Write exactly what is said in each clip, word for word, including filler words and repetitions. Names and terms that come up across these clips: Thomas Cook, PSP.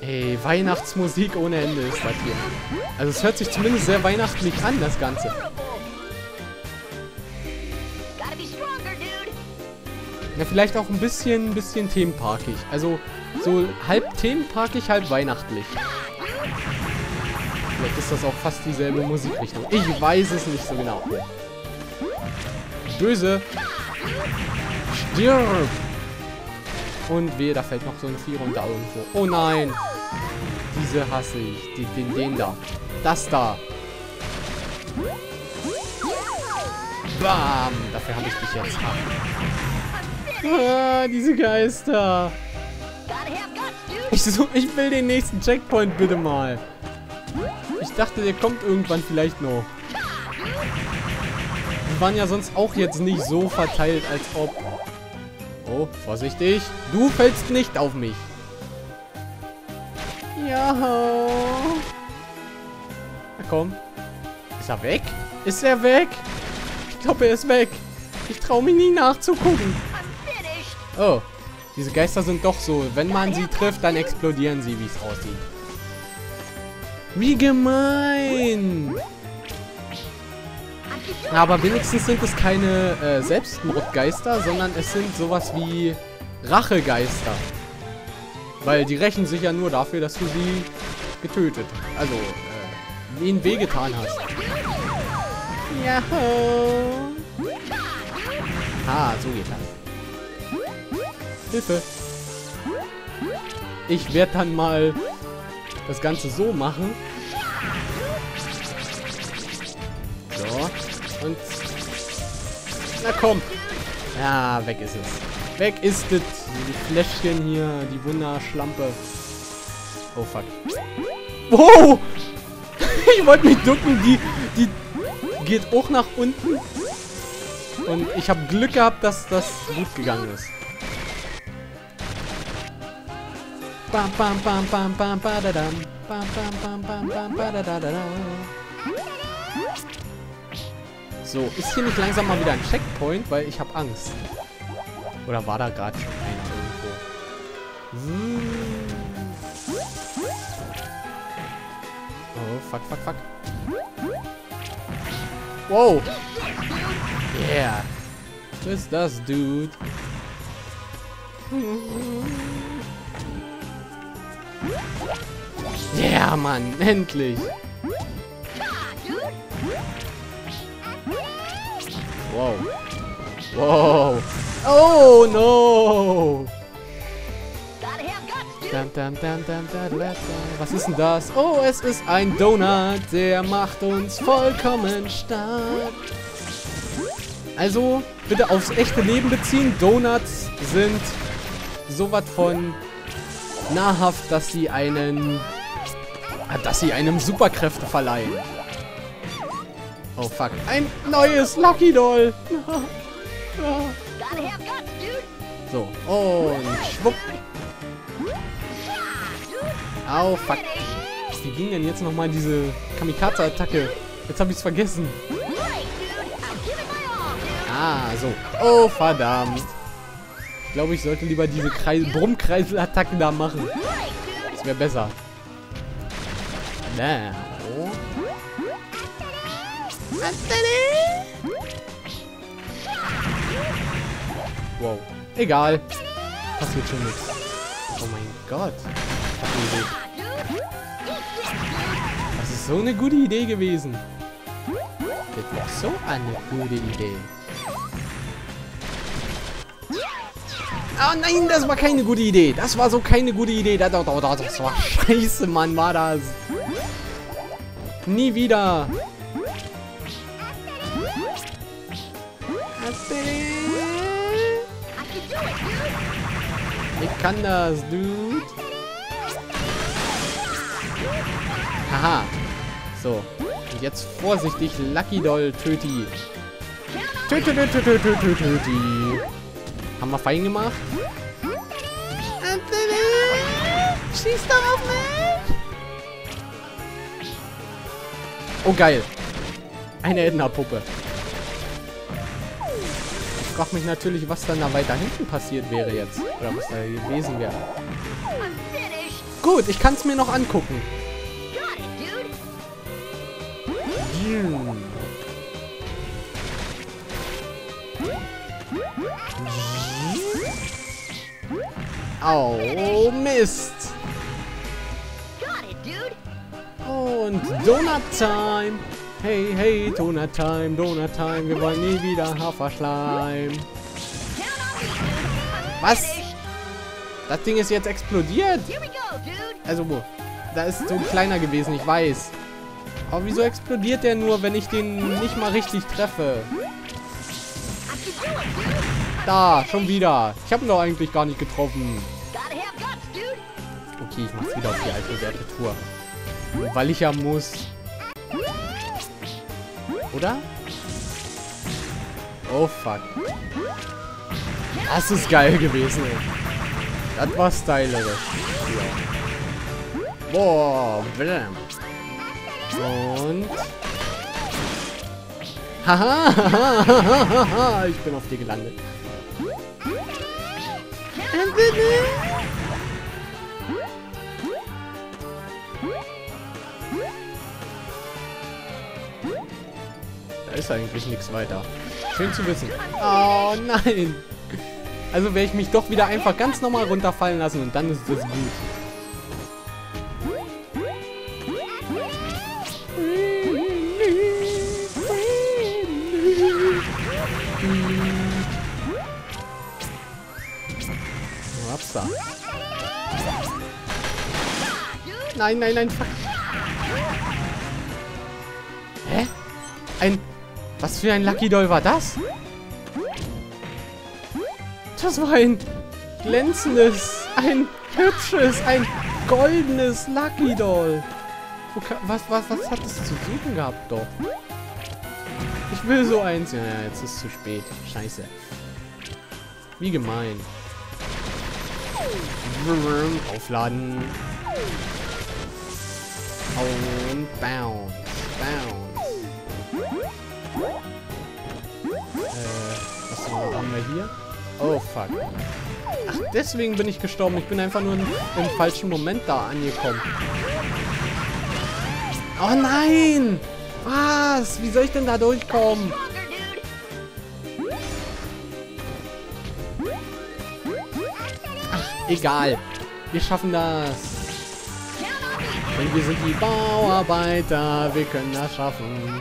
Ey, Weihnachtsmusik ohne Ende ist das hier. Also es hört sich zumindest sehr weihnachtlich an, das Ganze. Ja, vielleicht auch ein bisschen, bisschen themenparkig. Also so halb themenparkig, halb weihnachtlich. Vielleicht ist das auch fast dieselbe Musikrichtung. Ich weiß es nicht so genau. Böse. Stirb! Und wehe, da fällt noch so ein Vieh runter irgendwo. Oh nein! Diese hasse ich. Die, den, den da. Das da. Bam! Dafür habe ich dich jetzt. Ah, diese Geister. Ich, so, ich will den nächsten Checkpoint, bitte mal. Ich dachte, der kommt irgendwann vielleicht noch. Die waren ja sonst auch jetzt nicht so verteilt, als ob... Oh, vorsichtig. Du fällst nicht auf mich. Ja. Na komm. Ist er weg? Ist er weg? Ich glaube, er ist weg. Ich traue mich nie nachzugucken. Oh. Diese Geister sind doch so. Wenn man sie trifft, dann explodieren sie, wie es aussieht. Wie gemein. Aber wenigstens sind es keine äh, Selbstmordgeister, sondern es sind sowas wie Rachegeister. Weil die rächen sich ja nur dafür, dass du sie getötet, also äh, ihnen wehgetan hast. Ja. Ah, so geht das. Hilfe. Ich werde dann mal das Ganze so machen. So. Und... Na komm. Ja, weg ist es. Weg ist es. Die Fläschchen hier. Die Wunderschlampe. Oh, fuck. Wow. Ich wollte mich ducken. Die, die geht auch nach unten. Und ich habe Glück gehabt, dass das gut gegangen ist. Bam, bam, bam, bam, bam, badadam. Bam, bam, bam, bam, badadadadam. So, ist hier nicht langsam mal wieder ein Checkpoint, weil ich habe Angst. Oder war da gerade schon einer irgendwo? Oh, fuck, fuck, fuck. Wow. Yeah. Was ist das, Dude? Yeah, Mann. Endlich. Wow. Wow. Oh, no. Was ist denn das? Oh, es ist ein Donut. Der macht uns vollkommen stark. Also, bitte aufs echte Leben beziehen. Donuts sind sowas von nahrhaft, dass sie einen... Dass sie einem Superkräfte verleihen. Oh, fuck. Ein neues Lucky Doll. So. Und schwupp. Au, fuck. Wie ging denn jetzt nochmal diese Kamikaze-Attacke? Jetzt habe ich es vergessen. Ah, so. Oh, verdammt. Ich glaube, ich sollte lieber diese Brummkreisel-Attacke da machen. Das wäre besser. Na, oh. Wow. Egal. Passiert schon nichts. Oh mein Gott. Das ist so eine gute Idee gewesen. Das war so eine gute Idee. Ah, nein, das war keine gute Idee. Das war so keine gute Idee. Das war scheiße, Mann, war das. Nie wieder. Ich kann das, Dude. Haha. So. Und jetzt vorsichtig, Lucky Doll, töti. Töti, töti, töti, töti, töti. Haben wir fein gemacht? Schieß doch auf mich! Oh, geil. Eine Etna-Puppe. Ich frage mich natürlich, was dann da weiter hinten passiert wäre jetzt. Oder was da gewesen wäre. Gut, ich kann es mir noch angucken. Oh, Mist. Und Donut Time. Hey, hey, Donut Time, Donut Time. Wir wollen nie wieder Haferschleim. Was? Das Ding ist jetzt explodiert. Also, wo? Da ist so ein kleiner gewesen, ich weiß. Aber wieso explodiert der nur, wenn ich den nicht mal richtig treffe? Da, schon wieder. Ich habe ihn doch eigentlich gar nicht getroffen. Okay, ich mach's wieder auf die altbewährte Tour. Weil ich ja muss. Oder? Oh, fuck. Das ist geil gewesen, ey. Das war stylerisch. Ja. Boah, blam. Und... Haha, haha, haha, haha. Ich bin auf dir gelandet. Da ist eigentlich nichts weiter. Schön zu wissen. Oh nein. Also werde ich mich doch wieder einfach ganz normal runterfallen lassen und dann ist das gut. Upsa. Nein, nein, nein, fuck. Hä? Ein... Was für ein Lucky Doll war das? Das war ein glänzendes, ein hübsches, ein goldenes Lucky Doll. Was, was, was hat das zu suchen gehabt doch? Ich will so eins. Ja, jetzt ist es zu spät. Scheiße. Wie gemein. Aufladen. Und bounce, bounce. Was haben wir hier? Oh, fuck. Ach, deswegen bin ich gestorben. Ich bin einfach nur im falschen Moment da angekommen. Oh nein! Was? Wie soll ich denn da durchkommen? Ach, egal. Wir schaffen das. Denn wir sind die Bauarbeiter. Wir können das schaffen.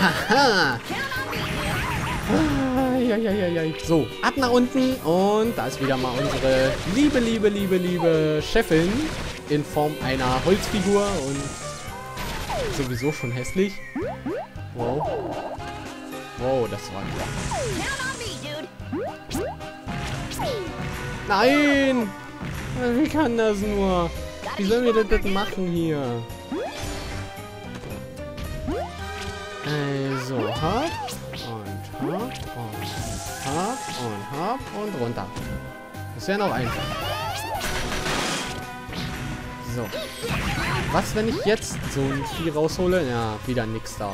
Haha! Ah, ja, ja, ja, ja. So, ab nach unten und da ist wieder mal unsere liebe, liebe, liebe, liebe Chefin in Form einer Holzfigur und sowieso schon hässlich. Wow. Wow, das war klar. Nein! Wie kann das nur? Wie sollen wir das denn machen hier? Also, hopp und hopp und hopp und hopp und runter. Das wäre noch einfach. So. Was, wenn ich jetzt so ein Vieh raushole? Ja, wieder nix da.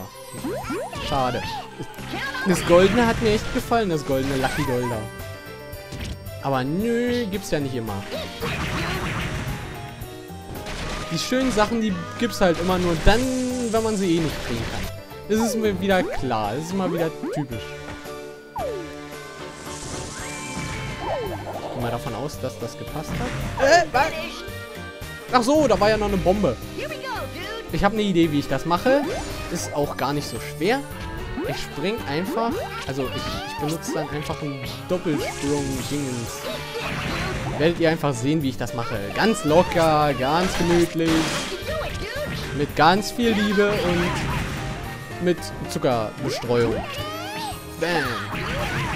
Schade. Das Goldene hat mir echt gefallen, das Goldene Lucky Doll da. Aber nö, gibt's ja nicht immer. Die schönen Sachen, die gibt's halt immer nur dann, wenn man sie eh nicht kriegen kann. Es ist mir wieder klar. Es ist mal wieder typisch. Ich gehe mal davon aus, dass das gepasst hat. Äh, was? Ach so, da war ja noch eine Bombe. Ich habe eine Idee, wie ich das mache. Ist auch gar nicht so schwer. Ich spring einfach. Also, ich, ich benutze dann einfach einen Doppelsprung-Dingens. Werdet ihr einfach sehen, wie ich das mache. Ganz locker, ganz gemütlich. Mit ganz viel Liebe und... mit Zuckerbestreuung. Bam.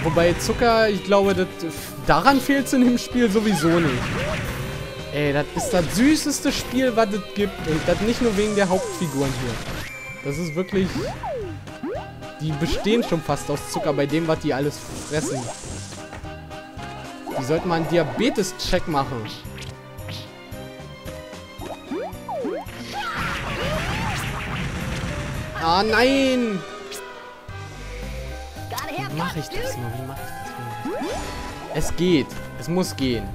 Wobei Zucker, ich glaube, das, daran fehlt es in dem Spiel sowieso nicht. Ey, das ist das süßeste Spiel, was es gibt. Und das nicht nur wegen der Hauptfiguren hier. Das ist wirklich... Die bestehen schon fast aus Zucker bei dem, was die alles fressen. Die sollten mal einen Diabetes-Check machen. Ah, nein! Wie mache ich das nur? Wie mache ich das nur? Es geht. Es muss gehen.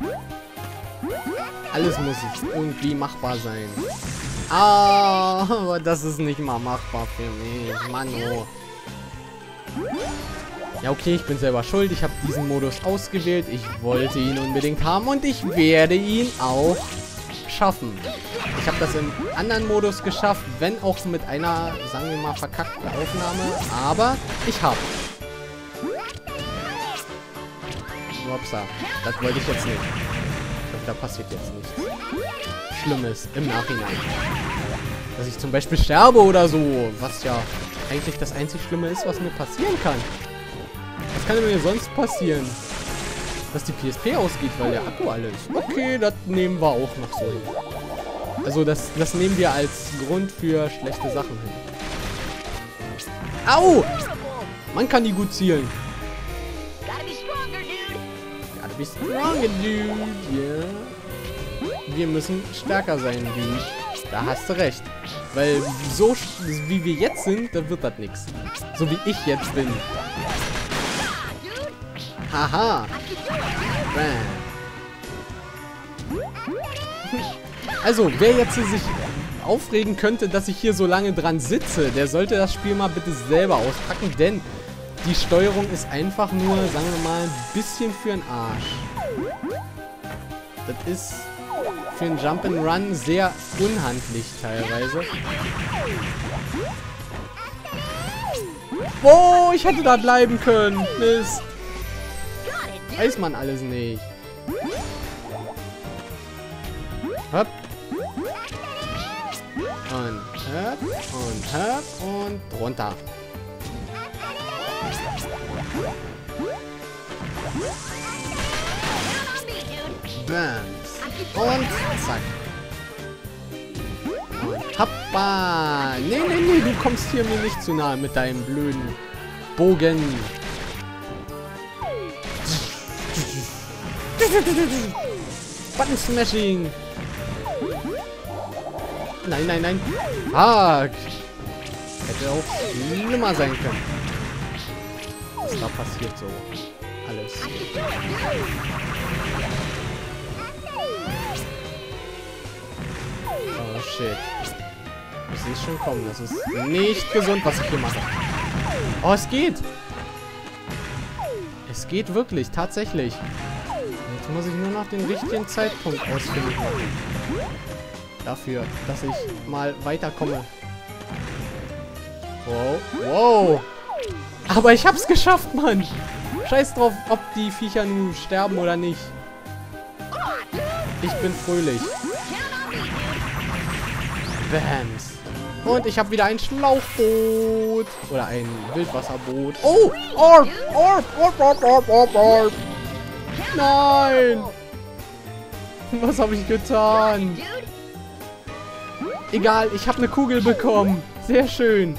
Alles muss irgendwie machbar sein. Ah, aber das ist nicht mal machbar für mich. Mann, oh. Ja, okay, ich bin selber schuld. Ich habe diesen Modus ausgewählt. Ich wollte ihn unbedingt haben und ich werde ihn auch schaffen. Ich habe das im anderen Modus geschafft, wenn auch mit einer, sagen wir mal, verkackten Aufnahme. Aber ich habe. Wopsa, das wollte ich jetzt nicht. Ich glaube, da passiert jetzt nichts Schlimmes im Nachhinein. Dass ich zum Beispiel sterbe oder so. Was ja eigentlich das einzig Schlimme ist, was mir passieren kann. Was kann mir sonst passieren? Dass die P S P ausgeht, weil der Akku alle ist. Okay, das nehmen wir auch noch so hin. Also das, das nehmen wir als Grund für schlechte Sachen hin. Au! Man kann die gut zielen. Gotta be stronger, dude. Yeah. Wir müssen stärker sein, dude. Da hast du recht. Weil so wie wir jetzt sind, dann wird das nichts. So wie ich jetzt bin. Haha. Also, wer jetzt sich aufregen könnte, dass ich hier so lange dran sitze, der sollte das Spiel mal bitte selber auspacken, denn die Steuerung ist einfach nur, sagen wir mal, ein bisschen für den Arsch. Das ist für einen Jump'n'Run sehr unhandlich teilweise. Oh, ich hätte da bleiben können. Mist. Weiß man alles nicht. Hopp. Und hopp. Und hopp. Und runter. Bams. Und zack. Und hoppa. Nee, nee, nee. Du kommst hier mir nicht zu nahe mit deinem blöden Bogen. Button Smashing. Nein, nein, nein. Ah, hätte auch schlimmer sein können. Was da passiert so? Alles. Oh shit. Ich sehe es schon kommen. Das ist nicht gesund, was ich hier mache. Oh, es geht. Es geht wirklich, tatsächlich. Jetzt muss ich nur noch den richtigen Zeitpunkt ausfinden. Dafür, dass ich mal weiterkomme. Wow, wow. Aber ich hab's geschafft, Mann. Scheiß drauf, ob die Viecher nun sterben oder nicht. Ich bin fröhlich. Bams. Und ich habe wieder ein Schlauchboot. Oder ein Wildwasserboot. Oh! Orb! Orb! Orb! Orb! Orb! Orb! Orb! Nein! Was habe ich getan? Egal, ich habe eine Kugel bekommen. Sehr schön.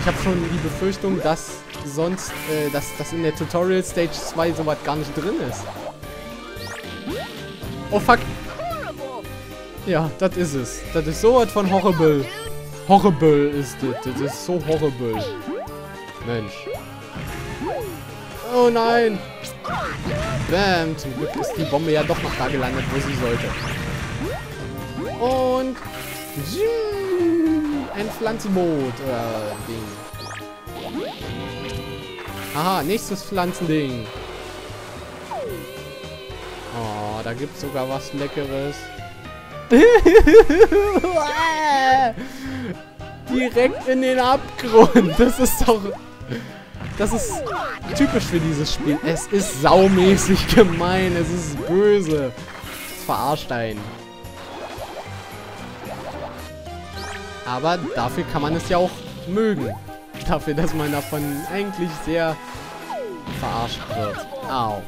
Ich habe schon die Befürchtung, dass sonst, äh, dass das in der Tutorial Stage zwei sowas gar nicht drin ist. Oh fuck! Ja, das ist es. Das ist sowas von horrible. Horrible ist das. Das ist so horrible. Mensch. Oh nein. Bam. Zum Glück ist die Bombe ja doch noch da gelandet, wo sie sollte. Und ein Pflanzenboot. Äh, Ding. Aha, nächstes Pflanzending. Oh, da gibt's sogar was Leckeres. Direkt in den Abgrund. Das ist doch... Das ist typisch für dieses Spiel. Es ist saumäßig gemein. Es ist böse. Es verarscht einen. Aber dafür kann man es ja auch mögen. Dafür, dass man davon eigentlich sehr verarscht wird. Au.